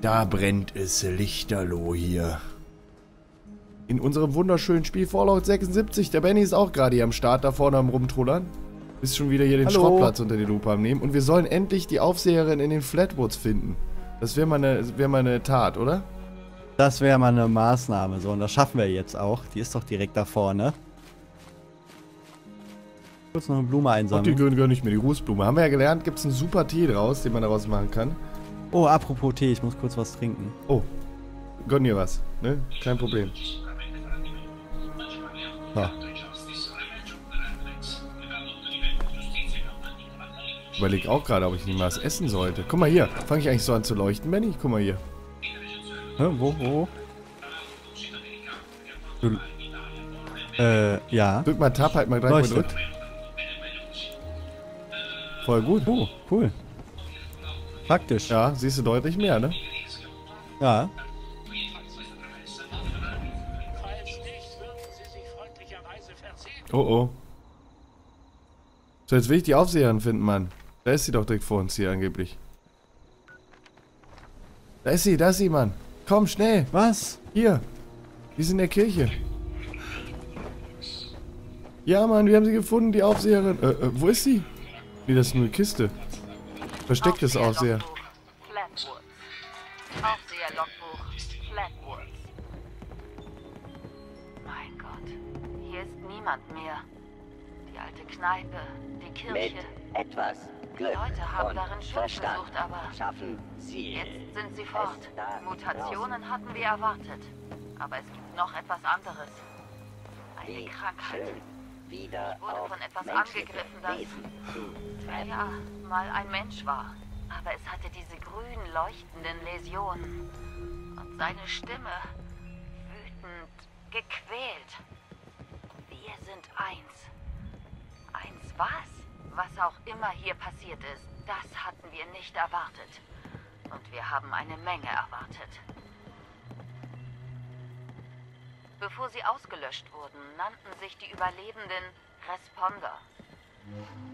Da brennt es lichterloh hier. In unserem wunderschönen Spiel Fallout 76. Der Benny ist auch gerade hier am Start, da vorne am Rumtrullern. Ist schon wieder hier den Schrottplatz unter die Lupe am Nehmen. Und wir sollen endlich die Aufseherin in den Flatwoods finden. Das wäre mal eine Tat, oder? Das wäre mal eine Maßnahme. So, und das schaffen wir jetzt auch. Die ist doch direkt da vorne. Kurz noch eine Blume einsammeln. Und die gönne ich mir, die Rußblume. Haben wir ja gelernt, gibt es einen super Tee draus, den man daraus machen kann. Oh, apropos Tee, ich muss kurz was trinken. Oh, gönn dir was, ne? Kein Problem. Ha. Ich überlege auch gerade, ob ich nicht mal was essen sollte. Guck mal hier, fange ich eigentlich so an zu leuchten, Benny? Guck mal hier. Hä, wo? Du, ja. Drück mal Tab, halt mal gleich mal gedrückt. Voll gut. Oh, cool. Praktisch. Ja, siehst du deutlich mehr, ne? Ja. Oh, oh. So, jetzt will ich die Aufseherin finden, Mann. Da ist sie doch direkt vor uns hier angeblich. Da ist sie, Mann. Komm, schnell. Was? Hier. Wir sind in der Kirche. Ja, Mann, wir haben sie gefunden, die Aufseherin. Wo ist sie? Nee, das ist nur eine Kiste. Verstecktes Aufseher. Aufseher-Logbuch Flatwoods. Mein Gott, hier ist niemand mehr. Die alte Kneipe, die Kirche. Mit etwas Glück. Die Leute haben darin Schutz gesucht, aber schaffen sie. Jetzt sind sie fort. Mutationen hatten wir erwartet. Aber es gibt noch etwas anderes. Eine Krankheit. Wieder ich wurde von etwas angegriffen, das ja, mal ein Mensch war. Aber es hatte diese grün leuchtenden Läsionen. Und seine Stimme wütend, gequält. Wir sind eins. Eins was? Was auch immer hier passiert ist, das hatten wir nicht erwartet. Und wir haben eine Menge erwartet. Bevor sie ausgelöscht wurden, nannten sich die Überlebenden Responder.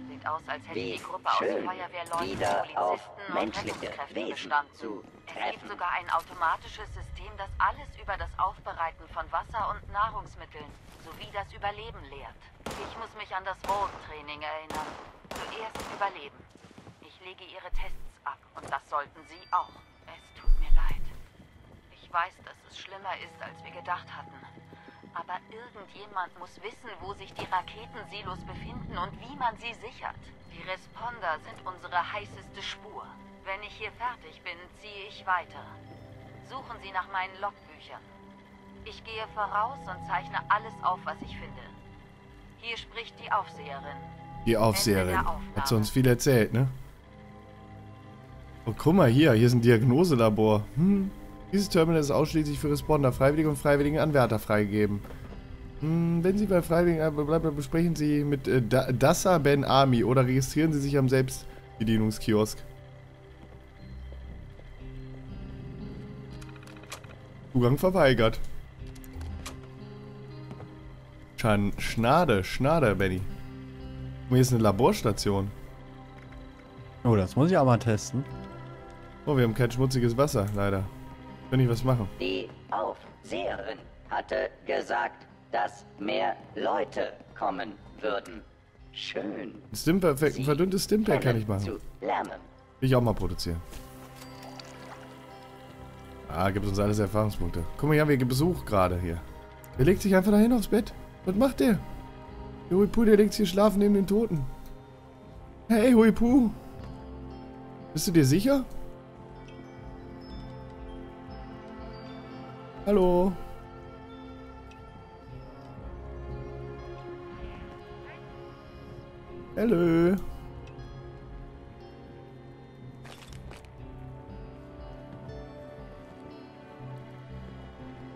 Sieht aus, als hätte die Gruppe aus Feuerwehrleuten, Polizisten und Rettungskräften bestanden. Es gibt sogar ein automatisches System, das alles über das Aufbereiten von Wasser und Nahrungsmitteln sowie das Überleben lehrt. Ich muss mich an das Wohntraining erinnern. Zuerst überleben. Ich lege ihre Tests ab und das sollten sie auch. Es tut mir leid. Ich weiß, dass es schlimmer ist, als wir gedacht hatten. Aber irgendjemand muss wissen, wo sich die Raketensilos befinden und wie man sie sichert. Die Responder sind unsere heißeste Spur. Wenn ich hier fertig bin, ziehe ich weiter. Suchen Sie nach meinen Logbüchern. Ich gehe voraus und zeichne alles auf, was ich finde. Hier spricht die Aufseherin. Die Aufseherin. Hat sie uns viel erzählt, ne? Oh, guck mal hier. Hier ist ein Diagnoselabor. Hm. Dieses Terminal ist ausschließlich für Responder, Freiwillige und freiwilligen Anwärter freigegeben. Wenn Sie bei Freiwilligen bleiben, besprechen Sie mit Dassa Ben Ami oder registrieren Sie sich am Selbstbedienungskiosk. Zugang verweigert. Schnade, Benny. Hier ist eine Laborstation. Oh, das muss ich aber testen. Oh, wir haben kein schmutziges Wasser, leider. Wenn ich was mache. Die Aufseherin hatte gesagt, dass mehr Leute kommen würden. Schön. Ein verdünntes Stimpack kann ich machen. Will ich auch mal produzieren. Ah, gibt uns alles Erfahrungspunkte. Guck mal, hier haben wir Besuch gerade hier. Der legt sich einfach dahin aufs Bett. Was macht der? Der Huipu, der legt sich schlafen neben den Toten. Hey, Huipu. Bist du dir sicher? Hallo. Hallo.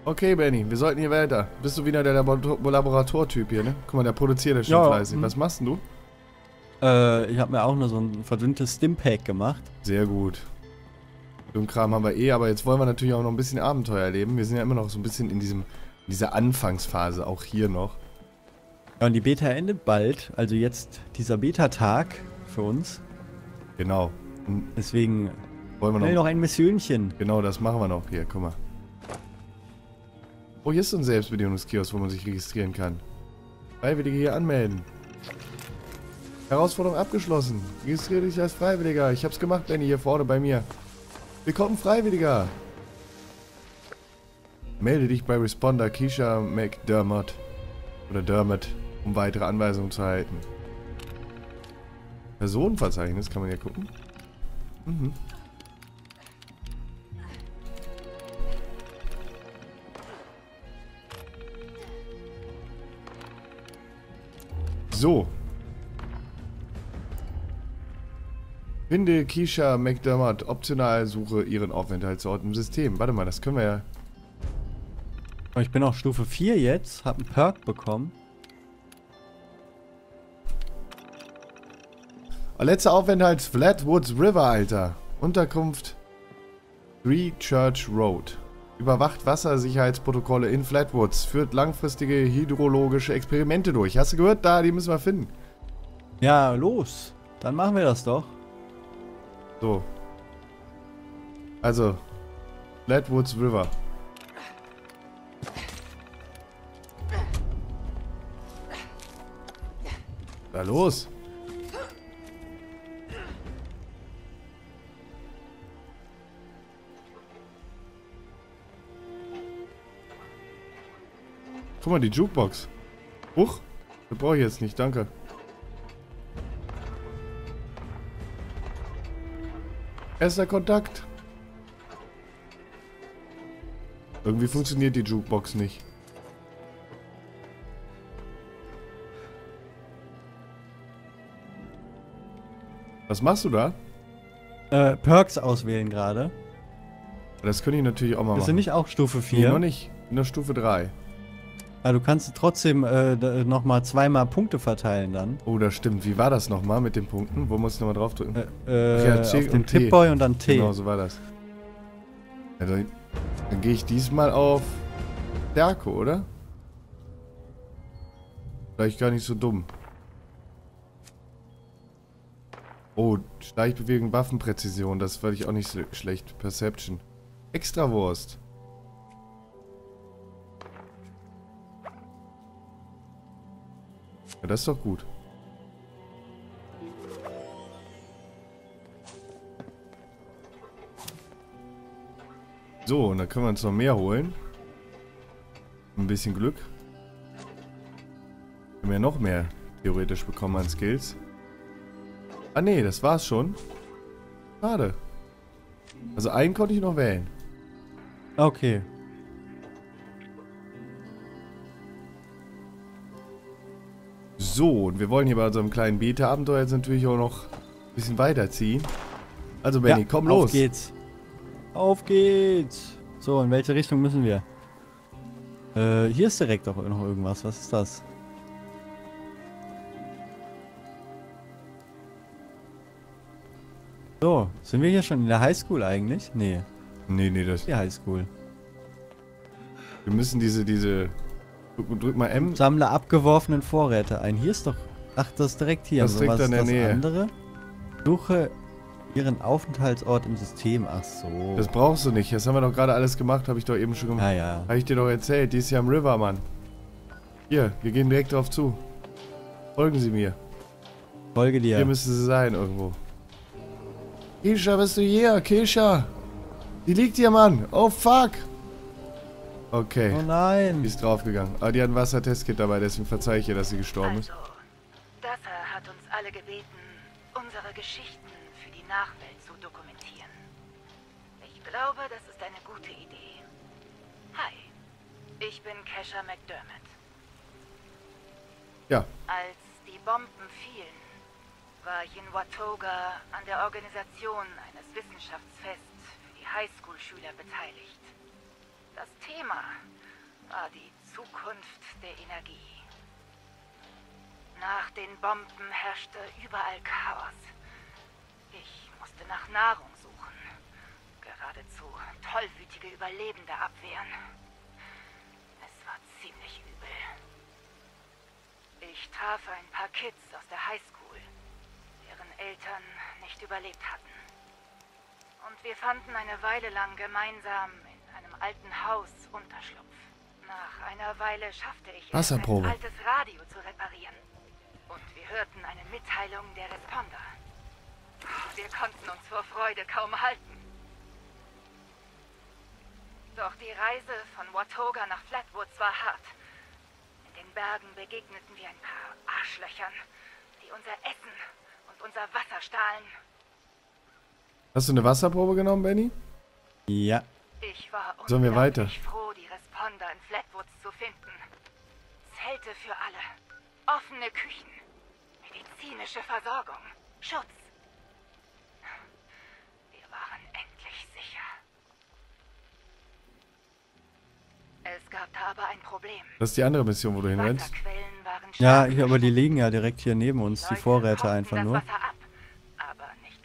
Okay, Benny, wir sollten hier weiter. Bist du wieder der Laboratortyp hier, ne? Guck mal, der produziert ja schon fleißig. Was machst denn du? Ich habe mir auch nur so ein verdünntes Stimpack gemacht. Sehr gut. So einen Kram haben wir eh, aber jetzt wollen wir natürlich auch noch ein bisschen Abenteuer erleben. Wir sind ja immer noch so ein bisschen in dieser Anfangsphase, auch hier noch. Ja, und die Beta endet bald, also jetzt dieser Beta-Tag für uns. Genau. Und deswegen Wollen wir noch? Noch ein Missionchen. Genau, das machen wir noch hier. Guck mal. Oh, hier ist so ein Selbstbedienungskiosk, wo man sich registrieren kann. Freiwillige hier anmelden. Herausforderung abgeschlossen. Registriere dich als Freiwilliger. Ich hab's gemacht, Benny, hier vorne bei mir. Willkommen, Freiwilliger. Melde dich bei Responder Keisha McDermott oder Dermot, um weitere Anweisungen zu erhalten. Personenverzeichnis kann man hier gucken. Mhm. So. Finde Keisha McDermott. Optional suche ihren Aufenthaltsort im System. Warte mal, das können wir ja... Ich bin auf Stufe 4 jetzt, hab einen Perk bekommen. Letzter Aufenthalt Flatwoods River, Alter. Unterkunft 3 Church Road. Überwacht Wassersicherheitsprotokolle in Flatwoods. Führt langfristige hydrologische Experimente durch. Hast du gehört? Da, die müssen wir finden. Ja, los. Dann machen wir das doch. So. Also, Flatwoods River. Da los! Guck mal, die Jukebox. Huch, das brauche ich jetzt nicht, danke. Erster Kontakt. Irgendwie funktioniert die Jukebox nicht. Was machst du da? Perks auswählen gerade. Das könnte ich natürlich auch mal machen. Bist du nicht auch Stufe 4? Nee, noch nicht. Nur Stufe 3. Ah, du kannst trotzdem nochmal zweimal Punkte verteilen dann. Oh, das stimmt. Wie war das nochmal mit den Punkten? Wo muss ich nochmal drauf drücken? Ja, C auf den Tippboy und dann T. Genau, so war das. Also, dann gehe ich diesmal auf Stärke, oder? Vielleicht gar nicht so dumm. Oh, Schleichbewegung, Waffenpräzision, das fand ich auch nicht so schlecht. Perception. Extrawurst. Ja, das ist doch gut. So, und dann können wir uns noch mehr holen. Ein bisschen Glück. Können wir noch mehr theoretisch bekommen an Skills. Ah ne, das war's schon. Schade. Also einen konnte ich noch wählen. Okay. So, und wir wollen hier bei unserem kleinen Beta-Abenteuer jetzt natürlich auch noch ein bisschen weiterziehen. Also Benny, ja, komm los. Auf geht's. Auf geht's. So, in welche Richtung müssen wir? Hier ist direkt auch noch irgendwas. Was ist das? So, sind wir hier schon in der Highschool eigentlich? Nee. Nee, das ist die Highschool. Wir müssen diese... Drück mal M. Sammle abgeworfenen Vorräte ein. Hier ist doch... Ach, das ist direkt hier. Das ist direkt in der Nähe. Andere? Suche ihren Aufenthaltsort im System. Ach so. Das brauchst du nicht. Das haben wir doch gerade alles gemacht. Habe ich doch eben schon gemacht. Ah, ja. Habe ich dir doch erzählt. Die ist hier am River, Mann. Hier, wir gehen direkt drauf zu. Folgen Sie mir. Folge dir. Hier müsste sie sein irgendwo. Keisha, bist du hier? Keisha! Die liegt hier, Mann! Oh, fuck! Okay. Oh nein! Die ist draufgegangen. Aber die hat ein Wassertestkit dabei, deswegen verzeihe ich ihr, dass sie gestorben ist. Duffer hat uns alle gebeten, unsere Geschichten für die Nachwelt zu dokumentieren. Ich glaube, das ist eine gute Idee. Hi, ich bin Keisha McDermott. Ja. Als die Bomben fielen, war ich in Watoga an der Organisation eines Wissenschaftsfests für die Highschool-Schüler beteiligt. Das Thema war die Zukunft der Energie. Nach den Bomben herrschte überall Chaos. Ich musste nach Nahrung suchen, geradezu tollwütige Überlebende abwehren. Es war ziemlich übel. Ich traf ein paar Kids aus der Highschool. Eltern nicht überlebt hatten. Und wir fanden eine Weile lang gemeinsam in einem alten Haus Unterschlupf. Nach einer Weile schaffte ich es, ein altes Radio zu reparieren. Und wir hörten eine Mitteilung der Responder. Wir konnten uns vor Freude kaum halten. Doch die Reise von Watoga nach Flatwoods war hart. In den Bergen begegneten wir ein paar Arschlöchern, die unser Essen und unser Wasser stahlen. Hast du eine Wasserprobe genommen, Benny? Ja. Ich war unglaublich froh, die Responder in Flatwoods zu finden. Zelte für alle, offene Küchen, medizinische Versorgung, Schutz. Wir waren endlich sicher. Es gab da aber ein Problem. Das ist die andere Mission, wo du hinrennst. Ja, aber die liegen ja direkt hier neben uns, die Vorräte einfach nur.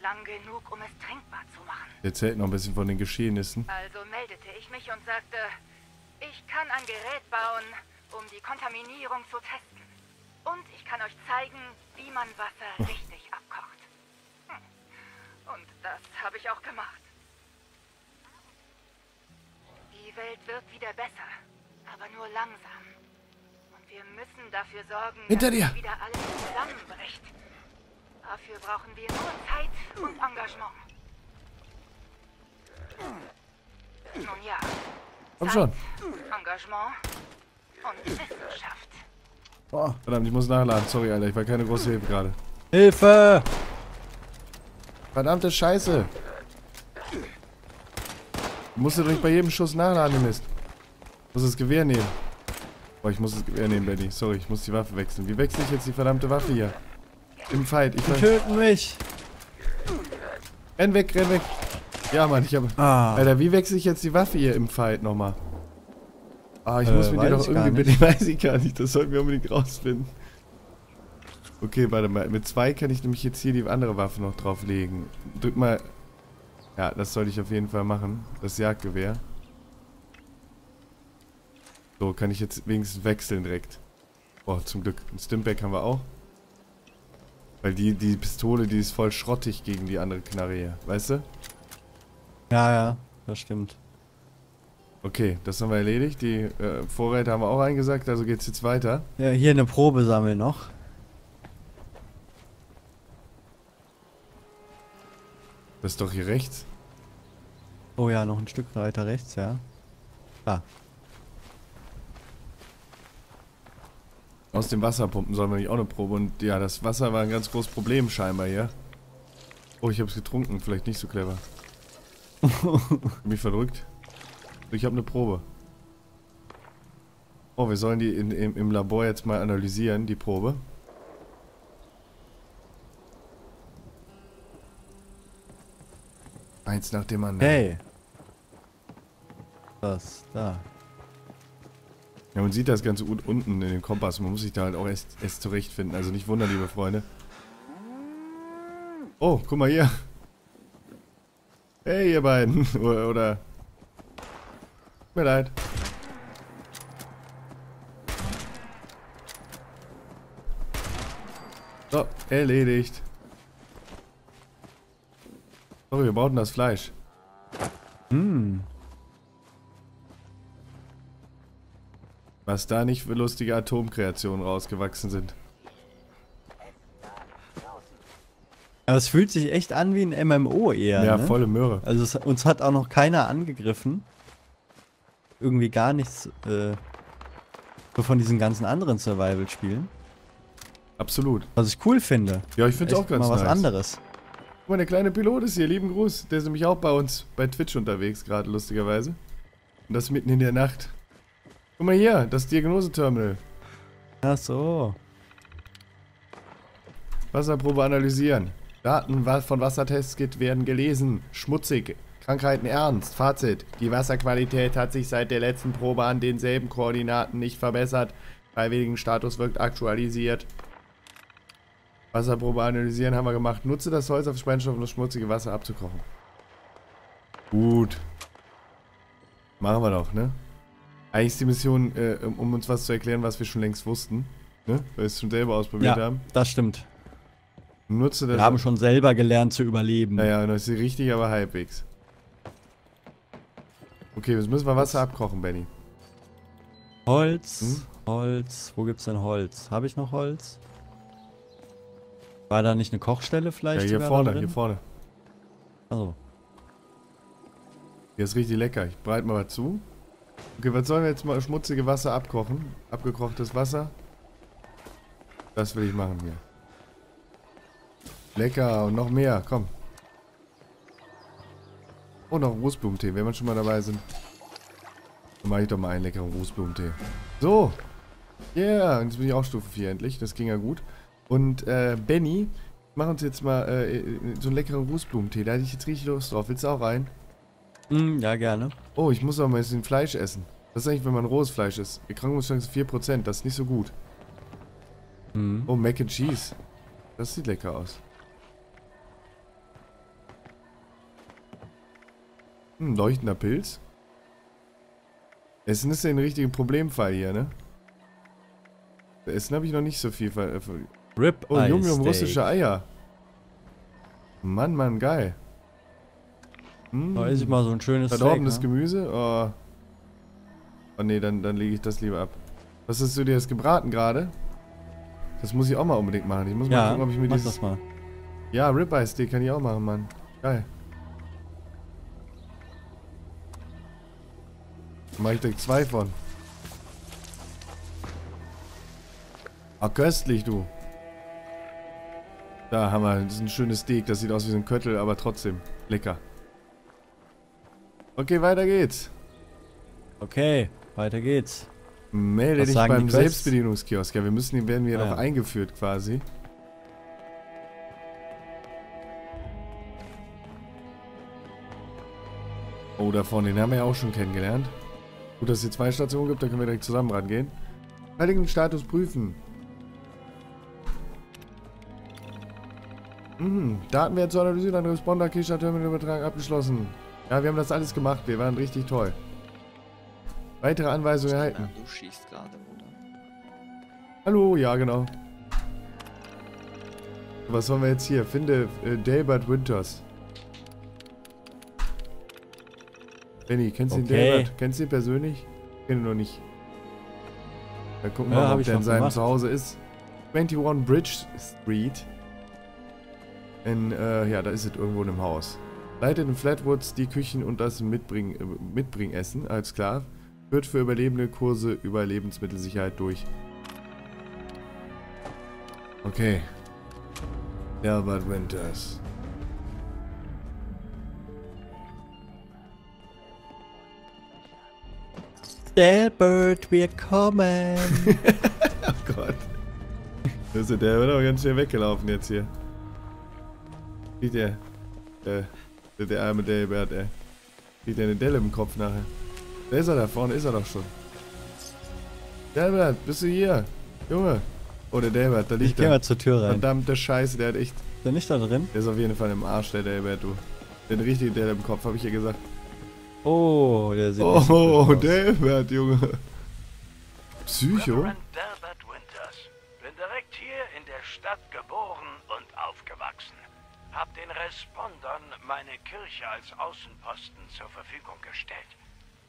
Lang genug, um es trinkbar zu machen. Erzählt noch ein bisschen von den Geschehnissen. Also meldete ich mich und sagte, ich kann ein Gerät bauen, um die Kontaminierung zu testen. Und ich kann euch zeigen, wie man Wasser richtig abkocht. Und das habe ich auch gemacht. Die Welt wird wieder besser, aber nur langsam. Und wir müssen dafür sorgen, dass wieder alles zusammenbricht. Dafür brauchen wir nur Zeit und Engagement. Nun ja. Komm schon. Engagement und Wissenschaft. Oh, verdammt, ich muss nachladen. Sorry, Alter. Ich war keine große Hilfe gerade. Hilfe! Verdammte Scheiße. Ich musste doch bei jedem Schuss nachladen, Mist. Ich muss das Gewehr nehmen. Boah, ich muss das Gewehr nehmen, Benny. Sorry, ich muss die Waffe wechseln. Wie wechsle ich jetzt die verdammte Waffe hier? Im Fight. Die töten mich. Renn weg, renn weg. Ja, Mann, ich habe... Alter, wie wechsle ich jetzt die Waffe hier im Fight nochmal? Ah, ich muss mir die doch irgendwie... Mit dem weiß ich gar nicht. Das sollten wir unbedingt rausfinden. Okay, warte mal. Mit 2 kann ich nämlich jetzt hier die andere Waffe noch drauflegen. Drück mal... Ja, das sollte ich auf jeden Fall machen. Das Jagdgewehr. So, kann ich jetzt wenigstens wechseln direkt. Boah, zum Glück. Ein Stimpack haben wir auch. Weil die Pistole, die ist voll schrottig gegen die andere Knarre hier, weißt du? Ja, ja, das stimmt. Okay, das haben wir erledigt. Die Vorräte haben wir auch eingesackt, also geht's jetzt weiter. Ja, hier eine Probe sammeln noch. Das ist doch hier rechts. Oh ja, noch ein Stück weiter rechts, ja. Da. Aus dem Wasserpumpen sollen wir nicht auch eine Probe. Und ja, das Wasser war ein ganz großes Problem scheinbar hier. Oh, ich hab's getrunken. Vielleicht nicht so clever. Mich verdrückt. Ich habe eine Probe. Oh, wir sollen die im Labor jetzt mal analysieren, die Probe. Eins nach dem anderen. Hey! Was? Da. Ja, man sieht das Ganze gut unten in den Kompass. Man muss sich da halt auch erst zurechtfinden. Also nicht wundern, liebe Freunde. Oh, guck mal hier. Hey, ihr beiden. Oder... Tut mir leid. So, erledigt. Oh, wir brauchen das Fleisch. Hm. Was da nicht für lustige Atomkreationen rausgewachsen sind. Aber es fühlt sich echt an wie ein MMO eher. Ja, ne? Volle Möhre. Also uns hat auch noch keiner angegriffen. Irgendwie gar nichts so von diesen ganzen anderen Survival-Spielen. Absolut. Was ich cool finde. Ja, ich finde es auch ganz nice. Mal was anderes. Guck mal, der kleine Pilot ist hier. Lieben Gruß. Der ist nämlich auch bei uns bei Twitch unterwegs gerade, lustigerweise. Und das mitten in der Nacht. Guck mal hier, das Diagnoseterminal. Ach so. Wasserprobe analysieren. Daten von Wassertests werden gelesen. Schmutzig. Krankheiten ernst. Fazit. Die Wasserqualität hat sich seit der letzten Probe an denselben Koordinaten nicht verbessert. Freiwilligenstatus wirkt aktualisiert. Wasserprobe analysieren haben wir gemacht. Nutze das Holz auf Sprengstoff, um das schmutzige Wasser abzukochen. Gut. Machen wir doch, ne? Eigentlich ist die Mission, um uns was zu erklären, was wir schon längst wussten. Ne? Weil wir es schon selber ausprobiert haben. Ja, das stimmt. Nutze das. Wir haben schon selber gelernt zu überleben. Naja, das ist richtig, aber halbwegs. Okay, jetzt müssen wir Wasser abkochen, Benny. Holz, Holz. Wo gibt's denn Holz? Habe ich noch Holz? War da nicht eine Kochstelle vielleicht? Ja, hier vorne, hier vorne. Also. Hier ist richtig lecker. Ich breite mal was zu. Okay, was sollen wir jetzt mal schmutzige Wasser abkochen? Abgekochtes Wasser. Das will ich machen hier. Lecker und noch mehr, komm. Und noch Rußblumentee, wenn wir schon mal dabei sind. Dann mache ich doch mal einen leckeren Rußblumentee. So. Yeah, und jetzt bin ich auch Stufe 4 endlich. Das ging ja gut. Und Benny, mach uns jetzt mal so einen leckeren Rußblumentee. Da hatte ich jetzt richtig Lust drauf. Willst du auch rein? Ja, gerne. Oh, ich muss auch mal ein bisschen Fleisch essen. Was ist eigentlich, wenn man rohes Fleisch isst? Erkrankungschance 4%, das ist nicht so gut. Oh, Mac and Cheese. Das sieht lecker aus. Leuchtender Pilz. Essen ist ja ein richtiger Problemfall hier, ne? Essen habe ich noch nicht so viel. Rip. Oh, Yum-Yum, russische Eier. Mann, Mann, geil. Da esse ich mal so ein schönes verdorbenes Steak, ne? Gemüse. Oh ne, dann lege ich das lieber ab. Was hast du dir jetzt gebraten gerade? Das muss ich auch mal unbedingt machen. Ich muss mal gucken, ob ich mir das mal. Ja, Ribeye-Steak kann ich auch machen, Mann. Geil. Mach ich direkt 2 von. Ah, köstlich, du. Da haben wir. Das ist ein schönes Steak. Das sieht aus wie so ein Köttel, aber trotzdem lecker. Okay, weiter geht's. Okay, weiter geht's. Melde dich beim Selbstbedienungskiosk. Ja, wir müssen, den werden wir noch eingeführt quasi. Oh, da vorne, den haben wir ja auch schon kennengelernt. Gut, dass es hier 2 Stationen gibt, da können wir direkt zusammen rangehen. Verteidigungsstatus prüfen. Datenwert zu analysieren, an Responder, Keystar Terminal Übertrag abgeschlossen. Ja, wir haben das alles gemacht, wir waren richtig toll. Weitere Anweisungen erhalten. Du schießt gerade, oder? Hallo, ja genau. Was haben wir jetzt hier? Finde Delbert Winters. Benny, kennst du den Delbert? Kennst du ihn persönlich? Ich kenne ihn noch nicht. Dann gucken wir mal, ob der in seinem Zuhause ist. 21 Bridge Street. In, ja, da ist es irgendwo in einem Haus. Leitet in Flatwoods die Küchen und das Mitbringessen als Sklav. Führt für Überlebende Kurse über Lebensmittelsicherheit durch. Okay. Delbert Winters. Delbert, wir kommen! Oh Gott. Das ist der aber ganz schnell weggelaufen jetzt hier. Sieht der. Der arme Delbert, ey. Sieht der eine Delle im Kopf nachher. Da ist er, da vorne ist er doch schon. Delbert, bist du hier? Junge. Oh, der Delbert, da liegt er. Ich geh mal zur Tür rein. Verdammte Scheiße, der hat echt... Ist der nicht da drin? Der ist auf jeden Fall im Arsch, der Delbert, du. Den richtigen Delle im Kopf, hab ich ja gesagt. Oh, der sieht aus. Delbert, Junge. Psycho? Reverend Delbert Winters. Bin direkt hier in der Stadt geboren und aufgewachsen. Hab den Respondern meine Kirche als Außenposten zur Verfügung gestellt.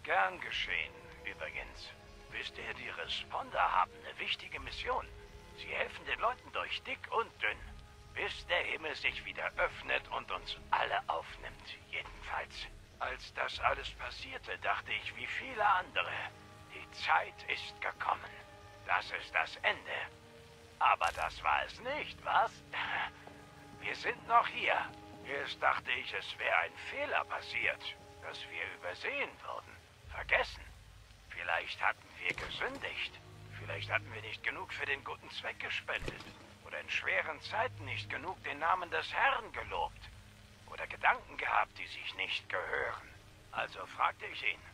Gern geschehen, übrigens. Wisst ihr, die Responder haben eine wichtige Mission. Sie helfen den Leuten durch dick und dünn. Bis der Himmel sich wieder öffnet und uns alle aufnimmt, jedenfalls. Als das alles passierte, dachte ich wie viele andere, die Zeit ist gekommen. Das ist das Ende. Aber das war es nicht, was? Wir sind noch hier. Erst dachte ich, es wäre ein Fehler passiert, dass wir übersehen wurden, vergessen. Vielleicht hatten wir gesündigt. Vielleicht hatten wir nicht genug für den guten Zweck gespendet. Oder in schweren Zeiten nicht genug den Namen des Herrn gelobt. Oder Gedanken gehabt, die sich nicht gehören. Also fragte ich ihn.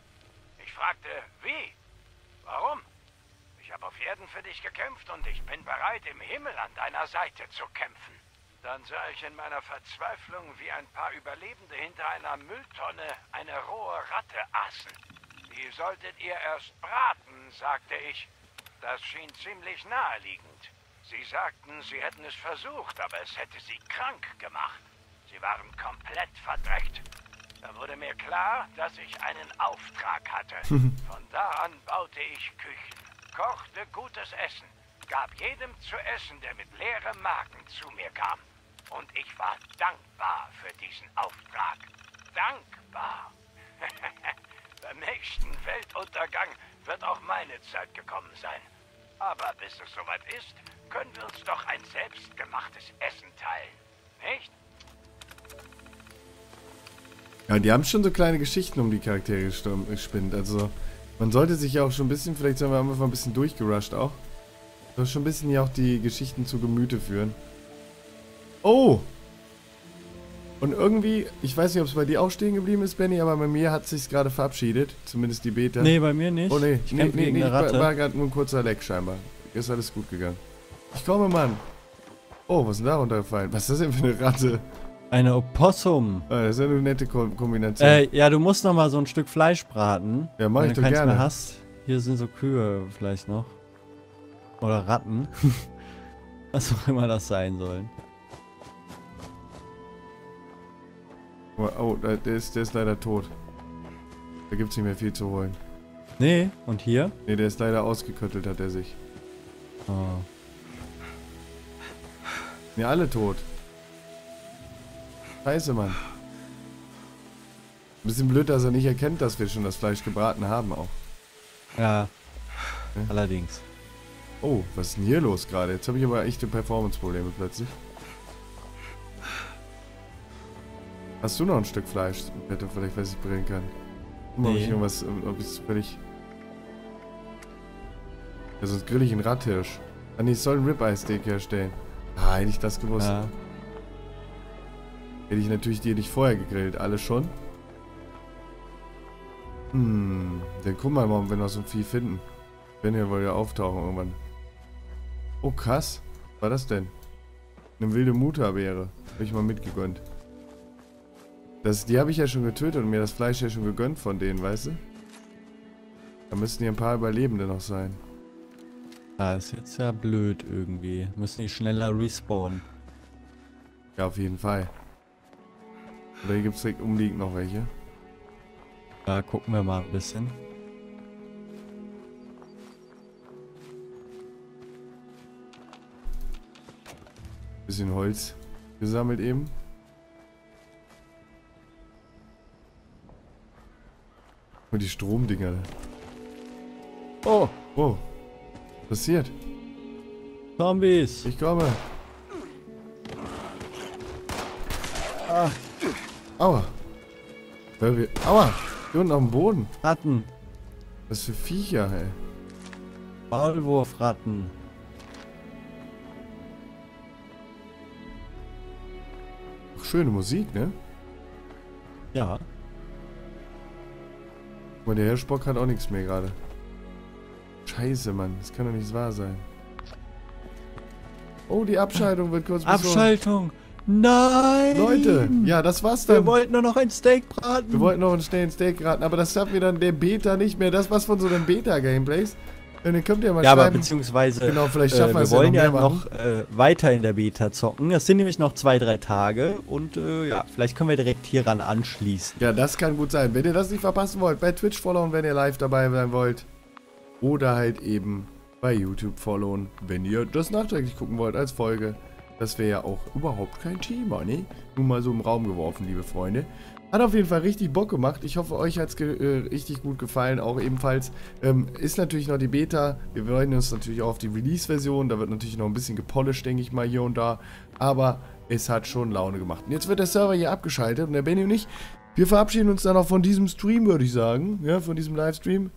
Ich fragte, wie? Warum? Ich habe auf Erden für dich gekämpft und ich bin bereit, im Himmel an deiner Seite zu kämpfen. Dann sah ich in meiner Verzweiflung, wie ein paar Überlebende hinter einer Mülltonne eine rohe Ratte aßen. Die solltet ihr erst braten, sagte ich. Das schien ziemlich naheliegend. Sie sagten, sie hätten es versucht, aber es hätte sie krank gemacht. Sie waren komplett verdreckt. Da wurde mir klar, dass ich einen Auftrag hatte. Von da an baute ich Küchen, kochte gutes Essen, gab jedem zu essen, der mit leeren Magen zu mir kam. Und ich war dankbar für diesen Auftrag. Dankbar. Beim nächsten Weltuntergang wird auch meine Zeit gekommen sein. Aber bis es soweit ist, können wir uns doch ein selbstgemachtes Essen teilen, nicht? Ja, die haben schon so kleine Geschichten um die Charaktere gespinnt. Also, man sollte sich ja auch schon ein bisschen, vielleicht sind wir am Anfang ein bisschen durchgerusht auch. Soll schon ein bisschen ja auch die Geschichten zu Gemüte führen. Oh! Und irgendwie, ich weiß nicht, ob es bei dir auch stehen geblieben ist, Benny, aber bei mir hat es sich gerade verabschiedet. Zumindest die Beta. Nee, bei mir nicht. Oh nee, ich nee, war gerade nur ein kurzer Leck scheinbar. Ist alles gut gegangen. Ich komme, Mann. Oh, was ist denn da runtergefallen? Was ist das denn für eine Ratte? Eine Opossum. Oh, das ist ja eine nette Kombination. Ja, du musst noch mal so ein Stück Fleisch braten. Ja, mach ich doch gerne. Wenn du keins mehr hast. Hier sind so Kühe vielleicht noch. Oder Ratten. Was auch immer das sein sollen. Oh, der ist leider tot. Da gibt's nicht mehr viel zu holen. Nee, und hier? Nee, der ist leider ausgeköttelt, hat er sich. Oh. Nee, alle tot. Scheiße, Mann. Ein bisschen blöd, dass er nicht erkennt, dass wir schon das Fleisch gebraten haben auch. Ja, okay. Allerdings. Oh, was ist denn hier los gerade? Jetzt habe ich aber echte Performance-Probleme plötzlich. Hast du noch ein Stück Fleisch, Bette, vielleicht, was ich bringen kann? Guck mal, ob ich irgendwas, ob ich es völlig... Ja, sonst grill ich einen Ratthirsch. Ah nee, ich soll einen Ribeye-Steak herstellen. Ah, hätte ich das gewusst. Ja. Hätte ich natürlich die nicht vorher gegrillt, alle schon. Hm, dann guck mal, wenn wir noch so ein Vieh finden. Wenn hier wohl ja auftauchen irgendwann. Oh krass, was war das denn? Eine wilde Mutterbeere, habe ich mal mitgegönnt. Die habe ich ja schon getötet und mir das Fleisch ja schon gegönnt von denen, weißt du? Da müssten hier ein paar Überlebende noch sein. Ah, ist jetzt ja blöd irgendwie. Müssen die schneller respawnen. Ja, auf jeden Fall. Oder hier gibt es direkt umliegend noch welche. Da gucken wir mal ein bisschen. Bisschen Holz gesammelt eben. Und die Stromdinger. Oh! Wow. Passiert. Zombies! Ich komme! Ah. Aua! Aua! Hier unten auf dem Boden! Ratten! Was für Viecher, ey! Maulwurfratten! Ach, schöne Musik, ne? Ja. Guck mal, der Hirschbock hat auch nichts mehr gerade. Scheiße, Mann. Das kann doch nicht wahr sein. Oh, die Abschaltung wird kurz besorgt. Abschaltung! Nein! Leute! Ja, das war's dann. Wir wollten nur noch ein Steak braten. Wir wollten noch einen Steak braten, aber das hat mir dann der Beta nicht mehr. Das war's von so einem Beta-Gameplays. Und dann könnt ihr mal schreiben. Aber beziehungsweise, genau, vielleicht schaffen wir wollen ja noch weiter in der Beta zocken. Das sind nämlich noch 2-3 Tage und ja, vielleicht können wir direkt hieran anschließen. Ja, das kann gut sein. Wenn ihr das nicht verpassen wollt, bei Twitch followen, wenn ihr live dabei sein wollt. Oder halt eben bei YouTube followen, wenn ihr das nachträglich gucken wollt als Folge. Das wäre ja auch überhaupt kein Thema, ne? Nur mal so im Raum geworfen, liebe Freunde. Hat auf jeden Fall richtig Bock gemacht. Ich hoffe, euch hat es richtig gut gefallen, auch ebenfalls. Ist natürlich noch die Beta. Wir freuen uns natürlich auch auf die Release-Version. Da wird natürlich noch ein bisschen gepolished, denke ich mal, hier und da. Aber es hat schon Laune gemacht. Und jetzt wird der Server hier abgeschaltet und der Benny und ich, wir verabschieden uns dann auch von diesem Stream, würde ich sagen. Ja, von diesem Livestream.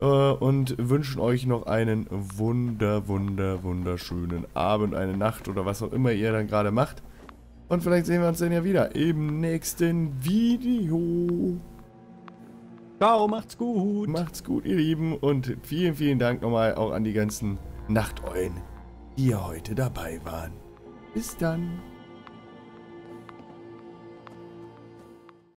Und wünschen euch noch einen wunderschönen Abend, eine Nacht oder was auch immer ihr dann gerade macht. Und vielleicht sehen wir uns dann ja wieder im nächsten Video. Ciao, macht's gut. Macht's gut, ihr Lieben. Und vielen, vielen Dank nochmal auch an die ganzen Nachteulen, die heute dabei waren. Bis dann.